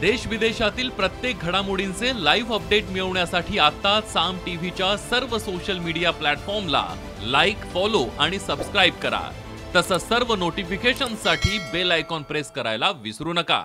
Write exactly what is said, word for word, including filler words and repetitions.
देश विदेशातील प्रत्येक घडामोडींचे लाइव अपडेट मिळवण्यासाठी आता साम टीव्हीच्या सर्व सोशल मीडिया प्लॅटफॉर्मला लाईक, फॉलो आणि सबस्क्राइब करा। तसंच सर्व नोटिफिकेशनसाठी बेल आयकॉन प्रेस करायला विसरू नका।